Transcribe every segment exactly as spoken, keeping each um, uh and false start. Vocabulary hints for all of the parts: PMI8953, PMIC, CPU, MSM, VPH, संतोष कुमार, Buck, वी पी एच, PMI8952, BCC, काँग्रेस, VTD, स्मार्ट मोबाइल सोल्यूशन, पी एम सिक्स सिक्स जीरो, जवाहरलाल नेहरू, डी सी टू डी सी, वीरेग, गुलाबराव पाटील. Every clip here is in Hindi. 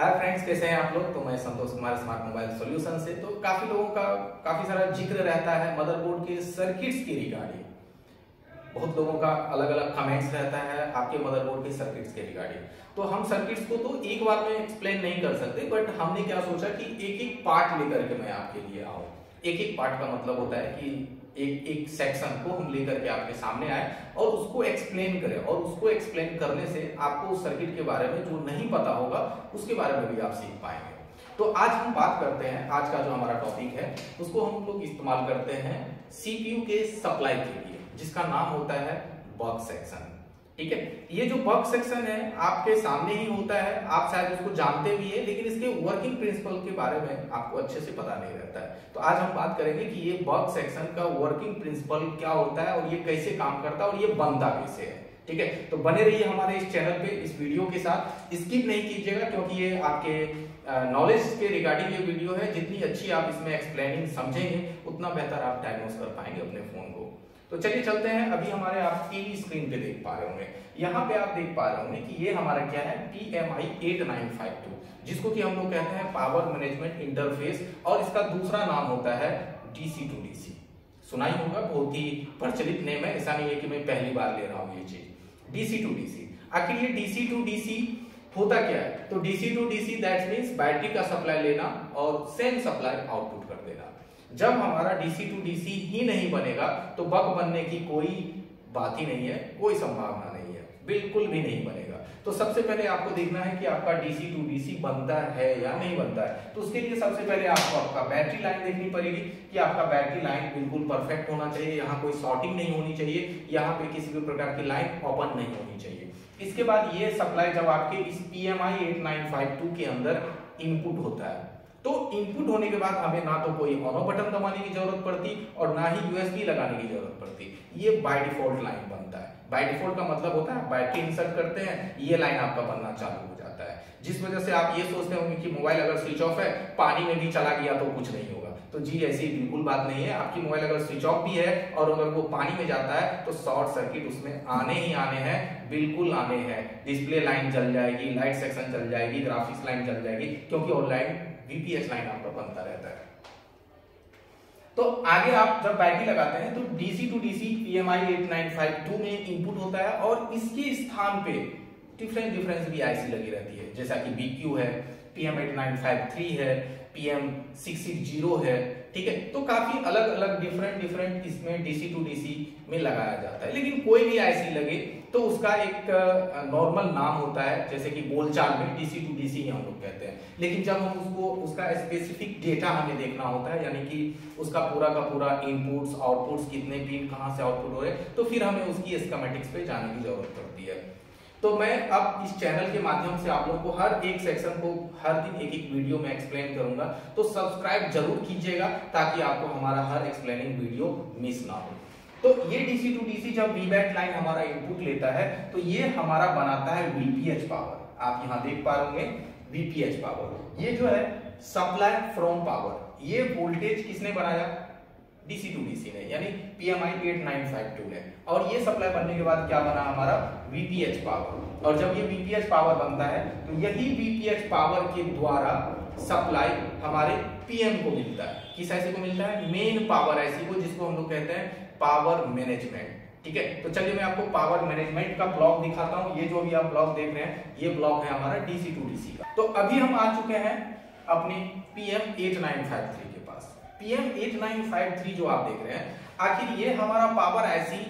हाय फ्रेंड्स, कैसे हैं आप लोग। तो मैं संतोष कुमार स्मार्ट मोबाइल सोल्यूशन से। तो काफी लोगों का काफी सारा जिक्र रहता है मदरबोर्ड के सर्किट्स के रिगार्डिंग। बहुत लोगों का अलग अलग कमेंट्स रहता है आपके मदरबोर्ड के सर्किट्स के रिगार्डिंग। तो हम सर्किट्स को तो एक बार में एक्सप्लेन नहीं कर सकते, बट हमने क्या सोचा कि एक एक पार्ट लेकर के मैं आपके लिए आऊँ। एक एक पार्ट का मतलब होता है कि एक एक सेक्शन को हम लेकर के आपके सामने आए और उसको एक्सप्लेन करें, और उसको एक्सप्लेन करने से आपको उस सर्किट के बारे में जो नहीं पता होगा उसके बारे में भी आप सीख पाएंगे। तो आज हम बात करते हैं, आज का जो हमारा टॉपिक है उसको हम लोग इस्तेमाल करते हैं सीपीयू के सप्लाई के लिए, जिसका नाम होता है बक सेक्शन। ठीक है, ये जो बक सेक्शन है आपके सामने ही होता है, आप शायद उसको जानते भी है, लेकिन इसके वर्किंग प्रिंसिपल के बारे में आपको अच्छे से पता नहीं रहता है। तो आज हम बात करेंगे कि ये बक सेक्शन का वर्किंग प्रिंसिपल क्या होता है और ये कैसे काम करता है और ये बनता कैसे है। ठीक है, तो बने रहिए हमारे इस चैनल पे इस वीडियो के साथ, स्किप नहीं कीजिएगा क्योंकि ये आपके नॉलेज के रिगार्डिंग ये वीडियो है। जितनी अच्छी आप इसमें एक्सप्लेनिंग समझेंगे उतना बेहतर आप डायग्नोस कर पाएंगे अपने फोन को। तो चलिए चलते हैं। अभी हमारे आप टीवी स्क्रीन पे देख पा रहे होंगे, यहाँ पे आप देख पा रहे होंगे कि ये हमारा क्या है P M I eight nine five two, जिसको कि हम लोग कहते हैं पावर मैनेजमेंट इंटरफेस, और इसका दूसरा नाम होता है डी सी टू डी सी। सुना ही होगा, बहुत ही प्रचलित नेम है, ऐसा नहीं है कि मैं पहली बार ले रहा हूँ ये चीज। डी सी टू डी सी, आखिर ये डी सी टू डी सी होता क्या है? तो डी सी टू डी सी that means battery का सप्लाई लेना और सेम सप्लाई आउटपुट कर देना। जब हमारा डी सी टू डी सी ही नहीं बनेगा तो बक बनने की कोई बात ही नहीं है, कोई संभावना नहीं है, बिल्कुल भी नहीं बनेगा। तो सबसे पहले आपको देखना है कि आपका डी सी टू डी सी बनता है या नहीं बनता है। तो उसके लिए सबसे पहले आपको आपका बैटरी लाइन देखनी पड़ेगी कि आपका बैटरी लाइन बिल्कुल परफेक्ट होना चाहिए, यहाँ कोई शॉर्टिंग नहीं होनी चाहिए, यहाँ पे किसी भी प्रकार की लाइन ओपन नहीं होनी चाहिए। इसके बाद ये सप्लाई जब आपके इस P M I eight nine five two के अंदर इनपुट होता है, तो इनपुट होने के बाद हमें ना तो कोई ऑन ऑफ बटन दबाने की जरूरत पड़ती और ना ही यू एस बी लगाने की जरूरत पड़ती। ये बाय डिफॉल्ट लाइन बनता है। बाय डिफॉल्ट का मतलब होता है बैटरी इंसर्ट करते हैं, ये लाइन आपका बनना चालू हो जाता है, जिस वजह से आप ये सोचते होंगे कि मोबाइल अगर स्विच ऑफ है पानी में भी चला गया तो कुछ नहीं होगा। तो जी ऐसी बिल्कुल बात नहीं है। आपकी मोबाइल अगर स्विच ऑफ भी है और अगर वो पानी में जाता है तो शॉर्ट सर्किट उसमें आने ही आने हैं, बिल्कुल आने हैं। डिस्प्ले लाइन जल जाएगी, लाइट सेक्शन जल जाएगी, ग्राफिक्स लाइन जल जाएगी, क्योंकि online वी पी एच line आपका बनता रहता है। तो आगे आप जब बैटरी लगाते हैं तो डी सी टू डी सी P M I eight nine five two में इनपुट होता है और इसके स्थान पे डिफरेंट डिफरेंट भी आईसी लगी रहती है, जैसा कि बी क्यू है, P M eight nine five three है, पी एम सिक्स सिक्स जीरो है। ठीक है, तो काफी अलग अलग डिफरेंट डिफरेंट इसमें डी सी टू डी सी में लगाया जाता है, लेकिन कोई भी आईसी लगे तो उसका एक नॉर्मल नाम होता है, जैसे कि बोलचाल में डी सी टू डी सी हम लोग कहते हैं। लेकिन जब हम उसको उसका स्पेसिफिक डेटा हमें देखना होता है, यानी कि उसका पूरा का पूरा इनपुट्स आउटपुट्स कितने पिन कहाँ से आउटपुट हो रहे, तो फिर हमें उसकी स्कीमेटिक्स पे जाने की जरूरत पड़ती है। तो मैं अब इस चैनल के माध्यम से आप लोगों को हर एक सेक्शन को हर दिन एक एक वीडियो में एक्सप्लेन करूंगा, तो सब्सक्राइब जरूर कीजिएगा ताकि आपको हमारा हर एक्सप्लेनिंग वीडियो मिस ना हो। तो ये डी सी टू डी सी जब वी बैक लाइन हमारा इनपुट लेता है तो ये हमारा बनाता है वी पी एच पावर। आप यहाँ देख पा रहे होंगे वी पी एच पावर, ये जो है सप्लाई फ्रॉम पावर। ये वोल्टेज किसने बनाया? डी सी टू डी सी ने, यानी P M I eight nine five two ने। और ये सप्लाई बनने के बाद क्या बना हमारा वी पी एच पावर। और जब ये वी पी एच पावर बनता है तो यही वी पी एच पावर के द्वारा सप्लाई हमारे पी एम को मिलता है। किस आईसी को मिलता है? मेन पावर आईसी को, जिसको हम लोग कहते हैं पावर मैनेजमेंट। ठीक है, तो चलिए मैं आपको पावर मैनेजमेंट का ब्लॉक दिखाता हूं। ये जो भी आप ब्लॉक देख रहे हैं ये ब्लॉक है हमारा डी सी टू डी सी का। तो अभी हम आ चुके हैं अपने P M eight nine five three के पास। P M eight nine five three जो आप देख रहे हैं, आखिर ये हमारा पावर आईसी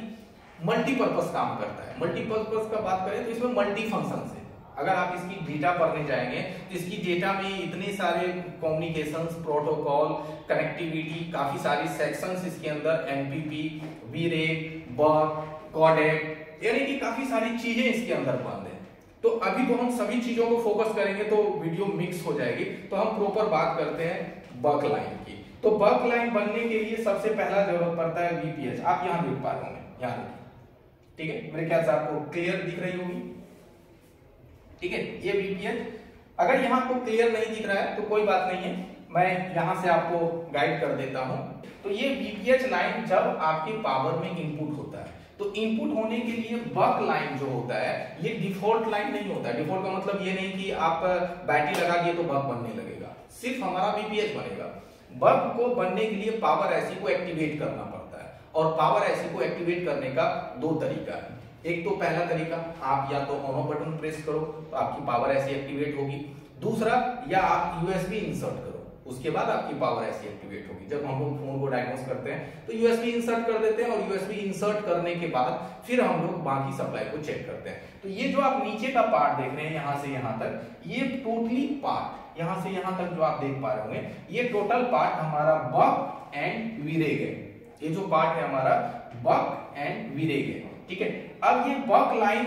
मल्टीपर्पज काम करता है। मल्टीपर्पज का बात करें तो इसमें मल्टी फंक्शन है। अगर आप इसकी डेटा पढ़ने जाएंगे तो इसकी डेटा में इतने सारे कम्युनिकेशंस, प्रोटोकॉल, कनेक्टिविटी, काफी सारी सेक्शंस इसके अंदर, M P P, V rec, buck, codec, यानी कि काफी सारी चीजें इसके अंदर बंद है। तो अभी तो हम सभी चीजों को फोकस करेंगे तो वीडियो मिक्स हो जाएगी। तो हम प्रॉपर बात करते हैं बक लाइन की। तो बक लाइन बनने के लिए सबसे पहला जरूरत पड़ता है वी पी एच। आप यहाँ देख पा रहे होंगे, यहाँ देखिए, ठीक है, मेरे ख्याल से आपको क्लियर दिख रही होगी। ठीक है, ये वी पी एच। अगर यहाँ आपको क्लियर नहीं दिख रहा है तो कोई बात नहीं है, मैं यहाँ से आपको गाइड कर देता हूँ। तो ये वी पी एच लाइन जब आपके पावर में इनपुट होता है तो इनपुट होने के लिए बक लाइन जो होता है ये डिफॉल्ट लाइन नहीं होता है। डिफॉल्ट का मतलब ये नहीं कि आप बैटरी लगा दिए तो बक बनने लगेगा, सिर्फ हमारा वीपीएच बनेगा। बक को बनने के लिए पावर एसी को एक्टिवेट करना पड़ता है, और पावर एसी को एक्टिवेट करने का दो तरीका है। एक तो पहला तरीका, आप या तो ऑन बटन प्रेस करो तो आपकी पावर एसी एक्टिवेट होगी, दूसरा या आप यूएसबी इंसर्ट करो, उसके बाद आपकी पावर ऐसी एक्टिवेट होगी। जब हम लोग फोन को डायग्नोस करते हैं तो यूएसबी इंसर्ट कर देते हैं, और यूएसबी इंसर्ट करने के बाद फिर हम लोग बाकी सप्लाई को चेक करते हैं। तो ये जो आप नीचे का पार्ट देख रहे हैं, यहाँ से यहाँ तक, ये टोटली पार्ट, यहाँ से यहाँ तक जो आप देख पा रहे होंगे, ये टोटल पार्ट हमारा बक एंड वीरेग है। ये जो पार्ट है हमारा बक एंड वीरेग है, ठीक है। अब ये बक लाइन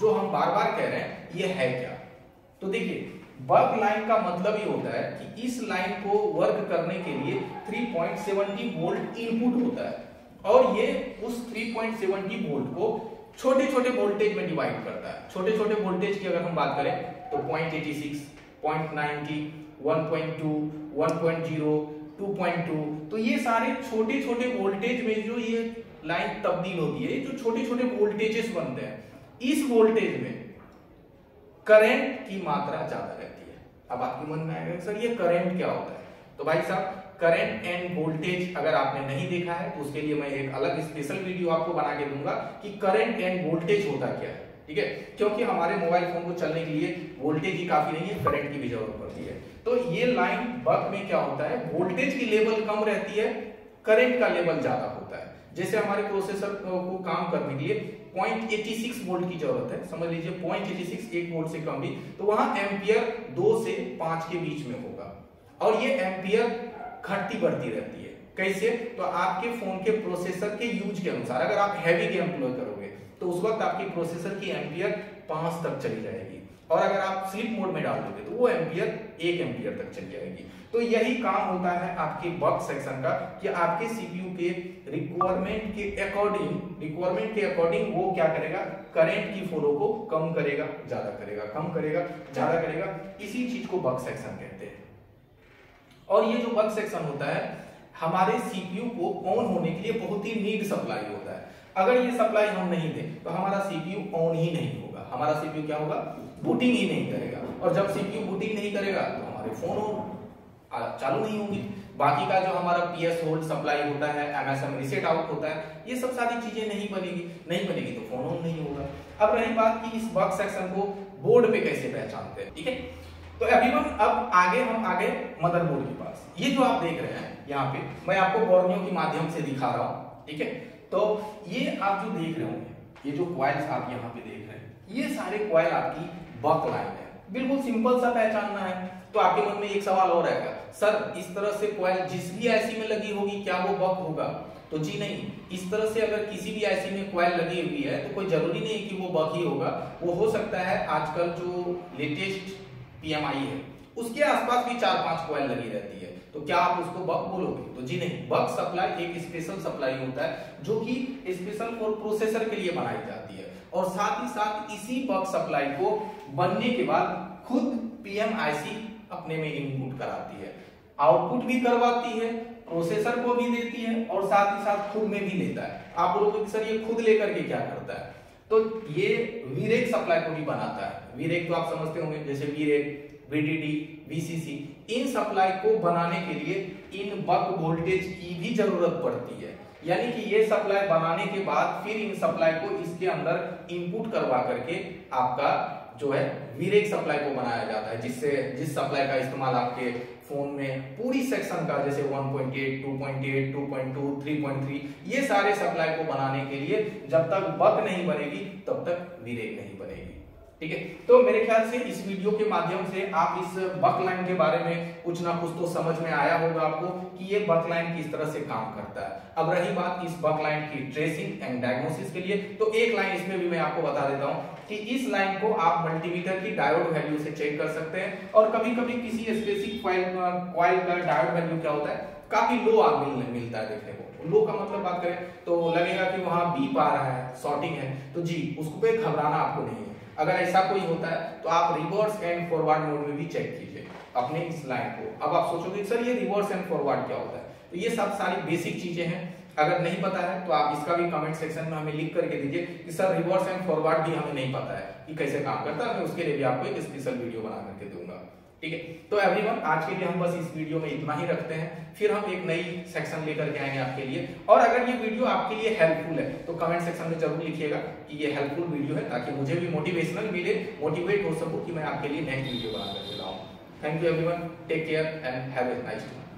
जो हम बार बार कह रहे हैं ये है क्या, तो देखिए बक लाइन का मतलब ये होता है कि इस लाइन को वर्क करने के लिए three point seven zero volt input होता है, और ये उस three point seven zero volt को छोटे छोटे वोल्टेज में डिवाइड करता है। छोटे छोटे वोल्टेज की अगर हम बात करें तो point eighty six, point ninety, one point two, one point zero, two point two, तो ये सारे छोटे छोटे वोल्टेज में जो ये लाइन तब्दील होती है, जो छोटे छोटे वोल्टेजेस बनते हैं, इस वोल्टेज में करंट की मात्रा ज्यादा रहती है। अब आपके मन में आएगा सर ये करंट क्या होता है, तो भाई साहब करंट एंड वोल्टेज अगर आपने नहीं देखा है तो उसके लिए मैं एक अलग स्पेशल वीडियो आपको बना के दूंगा कि करंट एंड वोल्टेज होता क्या है, ठीक है। क्योंकि हमारे मोबाइल फोन को चलने के लिए वोल्टेज ही काफी नहीं है, करंट की भी जरूरत पड़ती है। तो ये लाइन बक में क्या होता है, वोल्टेज की लेवल कम रहती है, करंट का लेवल ज्यादा होता है। जैसे हमारे प्रोसेसर को काम करने के लिए पॉइंट एटी सिक्स वोल्ट की जरूरत है, समझ लीजिए पॉइंट एटी सिक्स एक वोल्ट से कम भी, तो वहां एम्पियर दो से पांच के बीच में होगा, और ये एम्पियर घटती बढ़ती रहती है। कैसे, तो आपके फोन के प्रोसेसर के यूज के अनुसार, अगर आप हैवी गेम प्ले करोगे तो उस वक्त आपके प्रोसेसर की एम्पियर पांच तक चली जाएगी, और अगर आप स्लीप मोड में डाल दोगे तो वो एम्पियर एक एम्पियर तक चली जाएगी। तो यही काम होता है आपके बक सेक्शन का, कि आपके सीपीयू के रिक्वायरमेंट के अकॉर्डिंग रिक्वायरमेंट के अकॉर्डिंग वो क्या करेगा, करंट की फ्लो को कम करेगा, ज्यादा करेगा, कम करेगा, ज्यादा करेगा। इसी चीज को बक सेक्शन कहते हैं। और ये जो बक सेक्शन होता है हमारे सीपीयू को ऑन होने के लिए बहुत ही नीड सप्लाई होता है। अगर ये सप्लाई हम नहीं दें तो हमारा सीपीयू ऑन ही नहीं होगा, हमारा सीपीयू क्या होगा, बूटिंग ही नहीं करेगा, और जब सीपीयू बूटिंग नहीं करेगा तो हमारे फोन चालू नहीं होंगे। बाकी का जो हमारा पीएस होल्ड सप्लाई होता है, एमएसएम रीसेट आउट होता है, ये सब सारी चीजें नहीं बनेगी, नहीं बनेगी तो फोन ऑन नहीं होगा। अब रही बात कि इस बक सेक्शन को बोर्ड पे कैसे पहचानते हैं, ठीक है। तो एवरीवन अब आगे हम आगे मदरबोर्ड के पास, ये जो आप देख रहे हैं यहाँ पे मैं आपको बोर्नियो के माध्यम से दिखा रहा हूँ, ठीक है। तो ये आप जो देख रहे होंगे, ये जो क्वाइल्स आप यहाँ पे देख रहे हैं, ये सारे क्वाइल आपकी बक लाइन है। बिल्कुल सिंपल सा पहचानना है। तो आपके मन में एक सवाल और आएगा, सर इस तरह से क्वाइल जिस भी आईसी में लगी होगी क्या वो बक होगा? तो जी नहीं, इस तरह से अगर किसी भी आईसी में क्वाइल लगी हुई है तो कोई जरूरी नहीं कि वो बक ही होगा। वो हो सकता है आजकल जो लेटेस्ट पीएमआई है उसके आसपास भी चार पांच क्वाइल लगी रहती है, तो क्या आप उसको बक बोलोगे? तो जी नहीं, बक सप्लाई एक स्पेशल सप्लाई होता है जो कि स्पेशल फॉर प्रोसेसर के लिए बनाई जाती है, और साथ ही साथ इसी बक सप्लाई को बनने के बाद खुद पीएम आईसी अपने में इनपुट कराती है, आउटपुट भी करवाती है, प्रोसेसर को भी देती है, और साथ ही साथ खुद में भी लेता है। आप बोलोगे सर ये खुद लेकर के क्या करता है? तो ये वीरेग सप्लाई को भी बनाता है। वीरेग तो आप समझते होंगे, जैसे वीरेग, वीटीडी, बीसीसी, इन सप्लाई को बनाने के लिए इन बक वोल्टेज की भी जरूरत पड़ती है। यानी कि ये सप्लाई बनाने के बाद फिर इन सप्लाई को इसके अंदर इनपुट करवा करके आपका जो है वीरेग सप्लाई को बनाया जाता है, जिससे जिस सप्लाई का इस्तेमाल आपके फोन में पूरी सेक्शन का, जैसे one point eight, two point eight, two point two, three point three, ये सारे सप्लाई को बनाने के लिए जब तक बक नहीं बनेगी तब तक वीरेग नहीं बनेगी, ठीक है। तो मेरे ख्याल से इस वीडियो के माध्यम से आप इस बक लाइन के बारे में कुछ ना कुछ तो समझ में आया होगा आपको कि ये बक लाइन किस तरह से काम करता है। अब रही बात इस बक लाइन की ट्रेसिंग एंड डायग्नोसिस के लिए, तो एक लाइन इसमें भी मैं आपको बता देता हूं कि इस लाइन को आप मल्टीमीटर की डायोड वैल्यू से चेक कर सकते हैं, और कभी कभी किसी स्पेसिफिक कॉइल का डायोड वैल्यू क्या होता है, काफी लो आप मिलता है देखने को। लो का मतलब बात करें तो लगेगा कि वहां बीप आ रहा है, शॉर्टिंग है, तो जी उसको कोई घबराना आपको नहीं है। अगर ऐसा कोई होता है तो आप रिवर्स एंड फॉरवर्ड मोड में भी चेक कीजिए अपने इस लाइन को। अब आप सोचोगे सर ये रिवर्स एंड फॉरवर्ड क्या होता है? तो ये सब सारी बेसिक चीजें हैं। अगर नहीं पता है तो आप इसका भी कमेंट सेक्शन में हमें लिख करके दीजिए कि सर रिवर्स एंड फॉरवर्ड भी हमें नहीं पता है कि कैसे काम करता है, मैं उसके लिए भी आपको एक स्पेशल वीडियो बना करके दूंगा। ठीक है, तो एवरीवन आज के लिए हम बस इस वीडियो में इतना ही रखते हैं, फिर हम एक नई सेक्शन लेकर के आएंगे आपके लिए। और अगर ये वीडियो आपके लिए हेल्पफुल है तो कमेंट सेक्शन में जरूर लिखिएगा कि ये हेल्पफुल वीडियो है, ताकि मुझे भी मोटिवेशनल मिले, मोटिवेट हो सकूं कि मैं आपके लिए नेक्स्ट वीडियो बना करके लाऊं। Thank you everyone, take care and have a nice day.